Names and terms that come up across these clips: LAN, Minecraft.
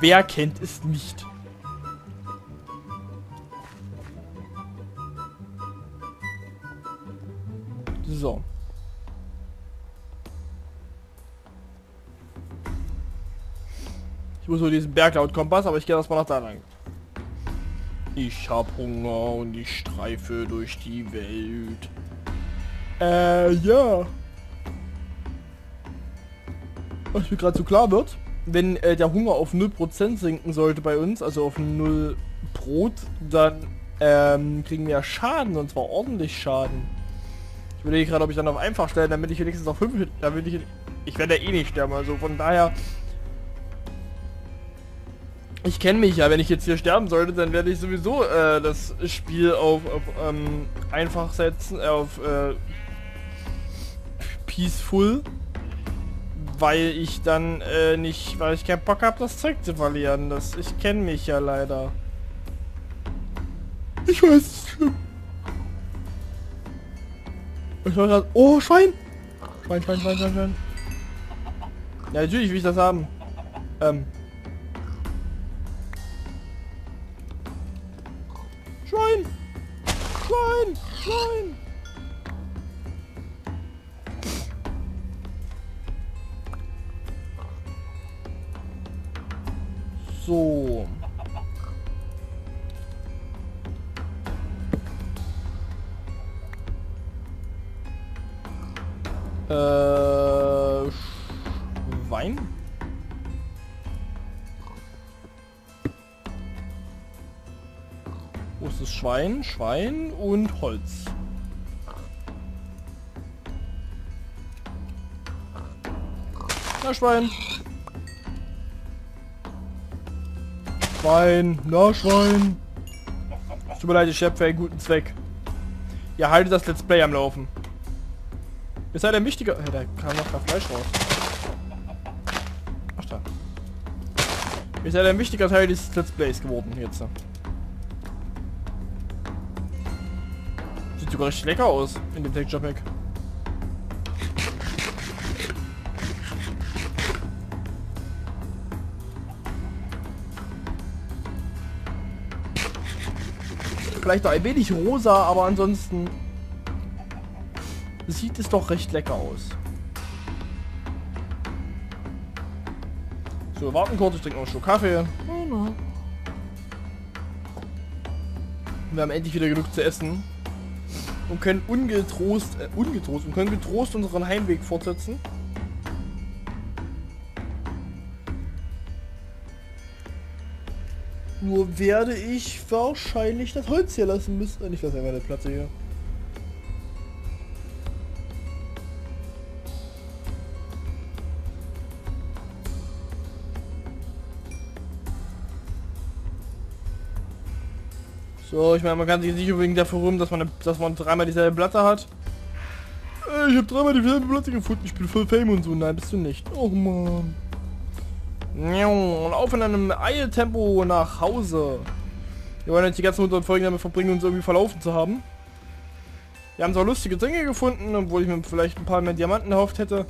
Wer kennt es nicht? So. Ich muss nur diesen Berg laut Kompass, aber ich gehe erstmal nach da lang. Ich hab Hunger und ich streife durch die Welt. Ja. Was mir gerade so klar wird, wenn der Hunger auf 0% sinken sollte bei uns, also auf 0 Brot, dann kriegen wir Schaden, und zwar ordentlich Schaden. Ich überlege gerade, ob ich dann auf einfach stellen, damit ich wenigstens auf 5... damit ich werde ja eh nicht sterben, also von daher... Ich kenne mich ja, wenn ich jetzt hier sterben sollte, dann werde ich sowieso das Spiel auf einfach setzen, auf peaceful, weil ich dann nicht, weil ich keinen Bock habe, das Zeug zu verlieren. Das, ich kenne mich ja leider. Ich weiß es ist schlimm. Ich war grad, oh, Schwein! Schwein, Schwein, Schwein, Schwein, Schwein. Ja, natürlich will ich das haben. Schwein! Schwein! Schwein! So. Schwein? Wo ist das Schwein? Schwein und Holz. Na Schwein! Schwein! Na Schwein! Es tut mir leid, ich habe für einen guten Zweck. Ihr haltet das Let's Play am Laufen. Ihr seid ein wichtiger... Da kam noch kein Fleisch raus. Ach da. Ihr seid ein wichtiger Teil dieses Let's Plays geworden jetzt. Sieht sogar richtig lecker aus in dem Texture Pack. Vielleicht noch ein wenig rosa, aber ansonsten sieht es doch recht lecker aus. So, warten kurz, ich trinke noch einen Schluck Kaffee. Wir haben endlich wieder genug zu essen und können getrost unseren Heimweg fortsetzen. Nur werde ich wahrscheinlich das Holz hier lassen müssen. Ich lasse einfach eine Platte hier. So, ich meine, man kann sich nicht unbedingt dafür rühmen, dass man dreimal dieselbe Platte hat. Ich habe dreimal dieselbe Platte gefunden, ich bin voll Fame und so. Nein, bist du nicht. Oh man. Und auf in einem Eiltempo nach Hause. Wir wollen jetzt die ganzen 100 Folgen damit verbringen, uns irgendwie verlaufen zu haben. Wir haben so lustige Dinge gefunden, obwohl ich mir vielleicht ein paar mehr Diamanten erhofft hätte.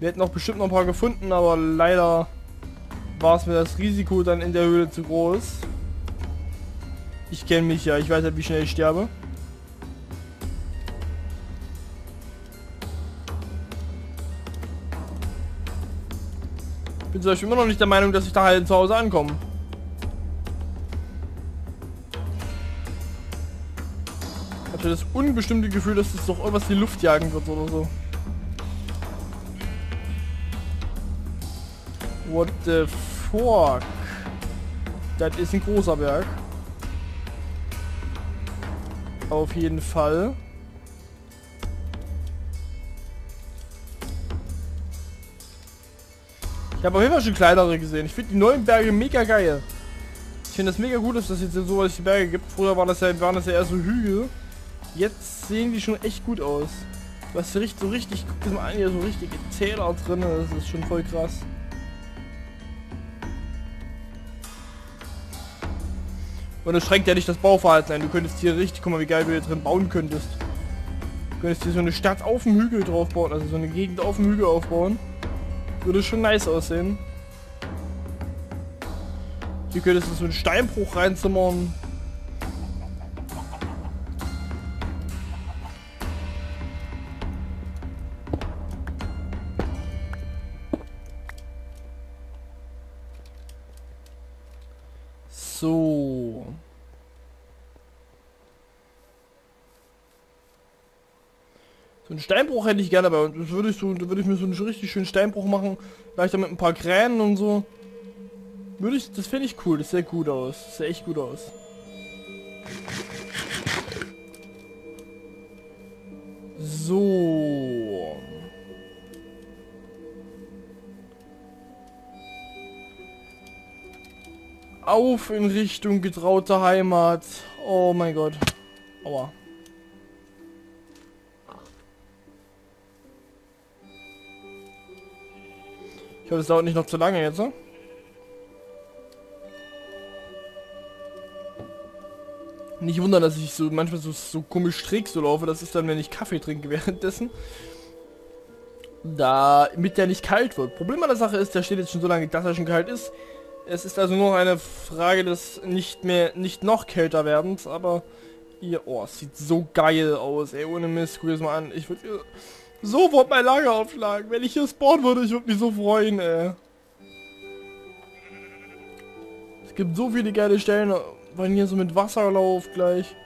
Wir hätten auch bestimmt noch ein paar gefunden, aber leider war es mir das Risiko dann in der Höhle zu groß. Ich kenne mich ja, ich weiß halt, wie schnell ich sterbe. Bin zum Beispiel immer noch nicht der Meinung, dass ich da halt zu Hause ankomme. Ich hatte das unbestimmte Gefühl, dass es doch irgendwas in die Luft jagen wird oder so. What the fuck? Das ist ein großer Berg. Auf jeden Fall. Ich habe auf jeden Fall schon kleinere gesehen. Ich finde die neuen Berge mega geil. Ich finde das mega gut, dass das jetzt so was die Berge gibt. Früher waren das ja eher so Hügel. Jetzt sehen die schon echt gut aus. Was riecht so richtig, guck mal an, hier so richtige Täler drin. Das ist schon voll krass. Und das schränkt ja nicht das Bauverhalten ein. Du könntest hier richtig, guck mal, wie geil du hier drin bauen könntest. Du könntest hier so eine Stadt auf dem Hügel drauf bauen, also so eine Gegend auf dem Hügel aufbauen. Würde schon nice aussehen. Ihr könnt jetzt so einen Steinbruch reinzimmern. So. So einen Steinbruch hätte ich gerne, aber das würde ich so, da würde ich mir so einen richtig schönen Steinbruch machen. Vielleicht mit ein paar Kränen und so. Würde ich, das finde ich cool, das sieht gut aus. Das sieht echt gut aus. So. Auf in Richtung getraute Heimat. Oh mein Gott. Aua. Ich hoffe, es dauert nicht noch zu lange jetzt, ne? Nicht wundern, dass ich so manchmal so komisch schräg so laufe. Das ist dann, wenn ich Kaffee trinke währenddessen. Damit der nicht kalt wird. Problem an der Sache ist, der steht jetzt schon so lange, dass er schon kalt ist. Es ist also nur noch eine Frage des nicht noch kälter werdens, aber ihr, oh, es sieht so geil aus, ey, ohne Mist, guck es mal an. Ich würde sofort mein Lager aufschlagen, wenn ich hier spawnen würde, ich würde mich so freuen, ey. Es gibt so viele geile Stellen, wenn hier so mit Wasserlauf gleich.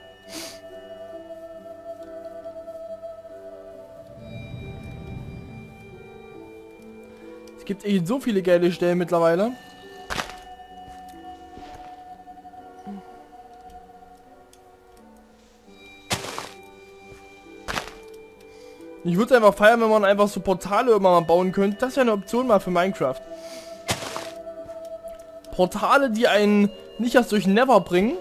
Es gibt echt so viele geile Stellen mittlerweile. Ich würde es einfach feiern, wenn man einfach so Portale immer mal bauen könnte. Das wäre eine Option mal für Minecraft. Portale, die einen nicht erst durch Never bringen,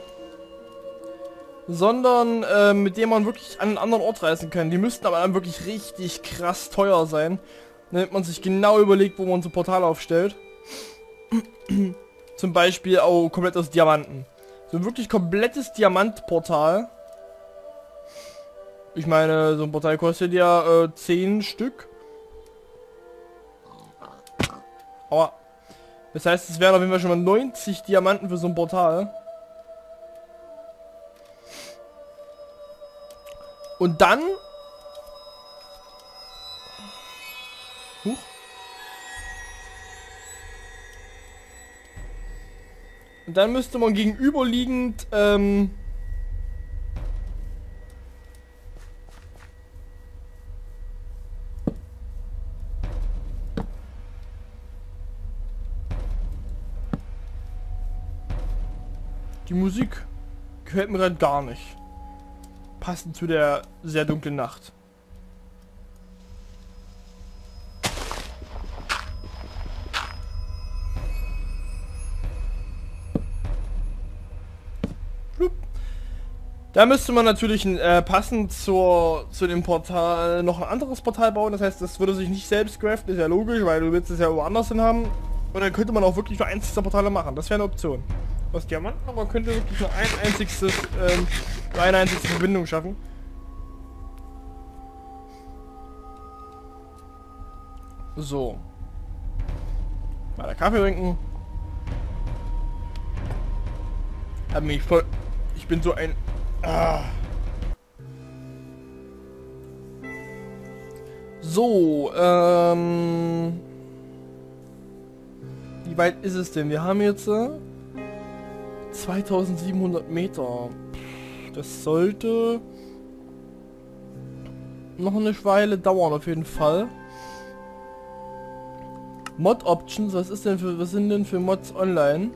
sondern mit denen man wirklich an einen anderen Ort reisen kann. Die müssten aber dann wirklich richtig krass teuer sein, damit man sich genau überlegt, wo man so Portale aufstellt. Zum Beispiel auch komplett aus Diamanten. So ein wirklich komplettes Diamantportal. Ich meine, so ein Portal kostet ja 10 Stück. Aua. Das heißt, es wären auf jeden Fall schon mal 90 Diamanten für so ein Portal. Und dann... Huch. Und dann müsste man gegenüberliegend... Die Musik gefällt mir gerade gar nicht. Passend zu der sehr dunklen Nacht. Da müsste man natürlich passend zu dem Portal noch ein anderes Portal bauen. Das heißt, das würde sich nicht selbst craften, ist ja logisch, weil du willst es ja woanders hin haben. Und dann könnte man auch wirklich nur eins dieser Portale machen. Das wäre eine Option. Aus Diamanten, aber man könnte wirklich nur eine einzige Verbindung schaffen. So. Mal Kaffee trinken. Hab mich voll... Ich bin so ein... Ah. So, Wie weit ist es denn? Wir haben jetzt... 2700 Meter. Das sollte noch eine Weile dauern auf jeden Fall. Mod Options, was sind denn für Mods online?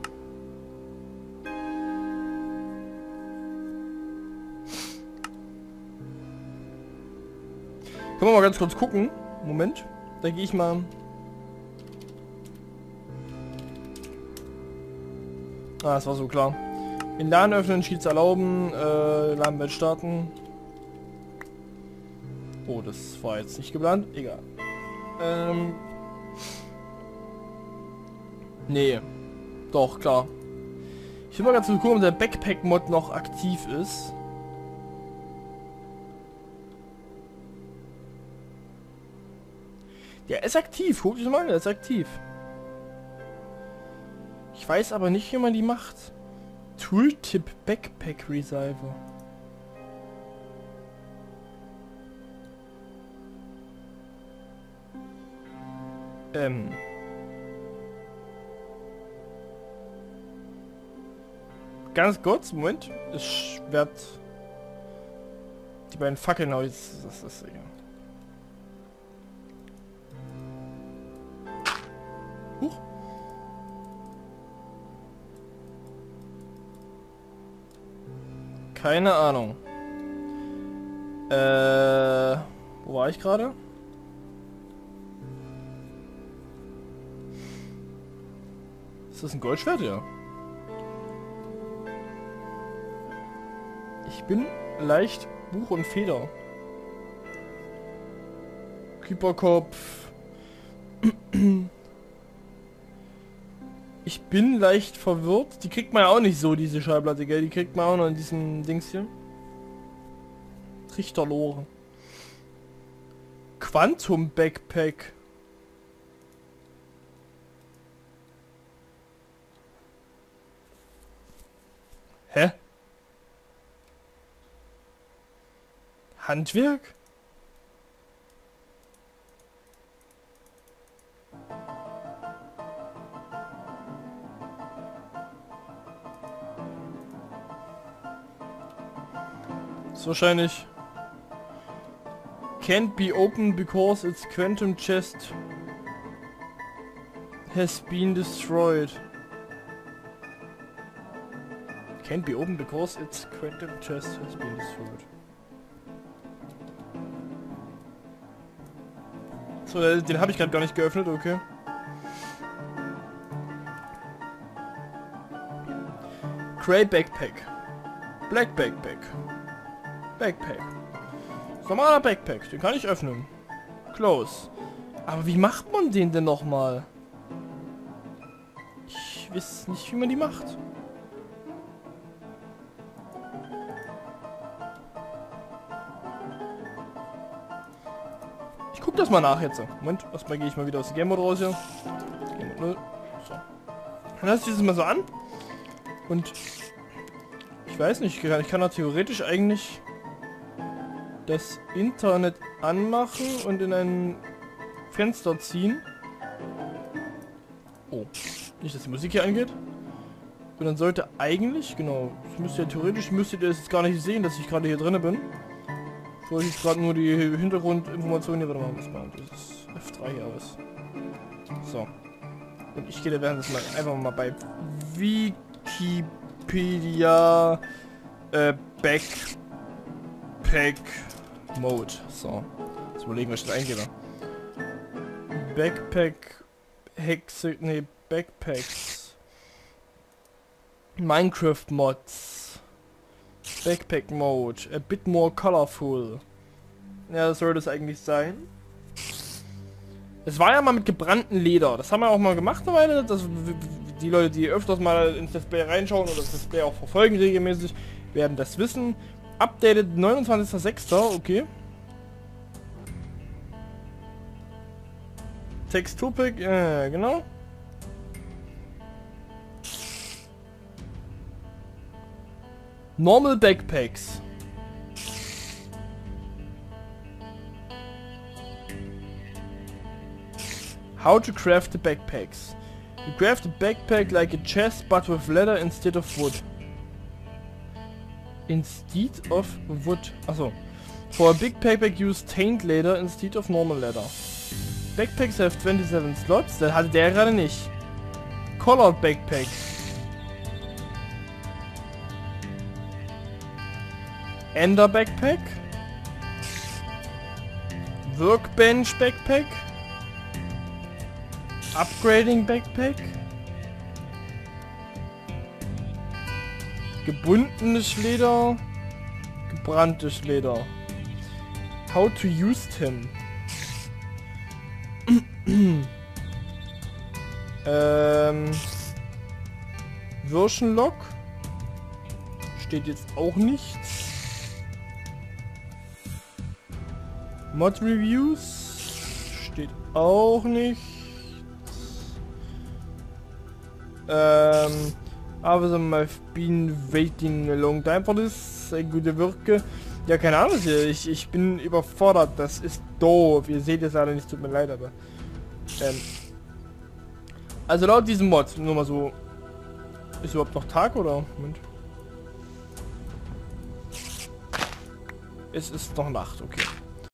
Können wir mal ganz kurz gucken. Moment, da gehe ich mal. Ah, das war so klar. In LAN öffnen, Cheats erlauben, LAN-Welt starten. Oh, das war jetzt nicht geplant. Egal. Nee. Doch, klar. Ich will mal ganz kurz gucken, ob der Backpack-Mod noch aktiv ist. Der ist aktiv. Guck dich mal an, der ist aktiv. Ich Ich weiß aber nicht, wie man die macht. Tooltip Backpack Reserve. Ganz kurz, Moment. Ich werde die beiden Fackeln aus. Das ist egal. Huch. Keine Ahnung. Wo war ich gerade? Ist das ein Goldschwert? Ja. Ich bin leicht Buch und Feder. Creeperkopf. Ich bin leicht verwirrt. Die kriegt man ja auch nicht so, diese Schallplatte, gell? Die kriegt man auch noch in diesem Dings hier. Trichterlore. Quantum Backpack. Hä? Handwerk? Ist wahrscheinlich... Can't be opened because its quantum chest has been destroyed. Can't be opened because its quantum chest has been destroyed. So, den habe ich gerade gar nicht geöffnet, okay. Grey Backpack. Black Backpack. Backpack. Normaler Backpack, den kann ich öffnen. Close. Aber wie macht man den denn nochmal? Ich weiß nicht, wie man die macht. Guck das mal nach jetzt. Moment, erstmal gehe ich mal wieder aus dem Game Mode raus hier. Game Mode 0. So. Dann lasse ich das mal so an. Und ich weiß nicht, ich kann da theoretisch eigentlich das Internet anmachen und in ein Fenster ziehen. Oh, nicht, dass die Musik hier angeht. Und dann sollte eigentlich, genau, das müsst ihr, theoretisch müsstet ihr das jetzt gar nicht sehen, dass ich gerade hier drinne bin. Ich jetzt gerade nur die Hintergrundinformationen hier machen muss. Das ist F3 hier aus. So. Und ich gehe da währenddessen mal einfach mal bei Wikipedia Backpack Mode. So. Jetzt überlegen, was ich das eingebe. Backpack Hexe. Ne, Backpacks. Minecraft Mods. Backpack Mode, a bit more colorful. Ja, das soll das eigentlich sein. Es war ja mal mit gebranntem Leder. Das haben wir auch mal gemacht eine Weile. Das, die Leute, die öfters mal ins Display reinschauen oder das Display auch verfolgen regelmäßig, werden das wissen. Updated 29.06. Okay. Texturpack, genau. Normal Backpacks. How to craft the backpacks. You craft a backpack like a chest but with leather instead of wood. Instead of wood. Achso. For a big backpack use taint leather instead of normal leather. Backpacks have 27 slots. Das hatte der gerade nicht. Colored Backpacks. Ender Backpack, Workbench Backpack, Upgrading Backpack, gebundenes Leder, gebranntes Leder. How to use him. Version Log steht jetzt auch nichts. Mod Reviews steht auch nicht. Awesome, I've been waiting a long time for this. Gute Wirke. Ja, keine Ahnung, ich bin überfordert. Das ist doof. Ihr seht es alle nicht, tut mir leid, aber... also laut diesem Mod, nur mal so... Ist überhaupt noch Tag, oder? Moment. Es ist noch Nacht, okay.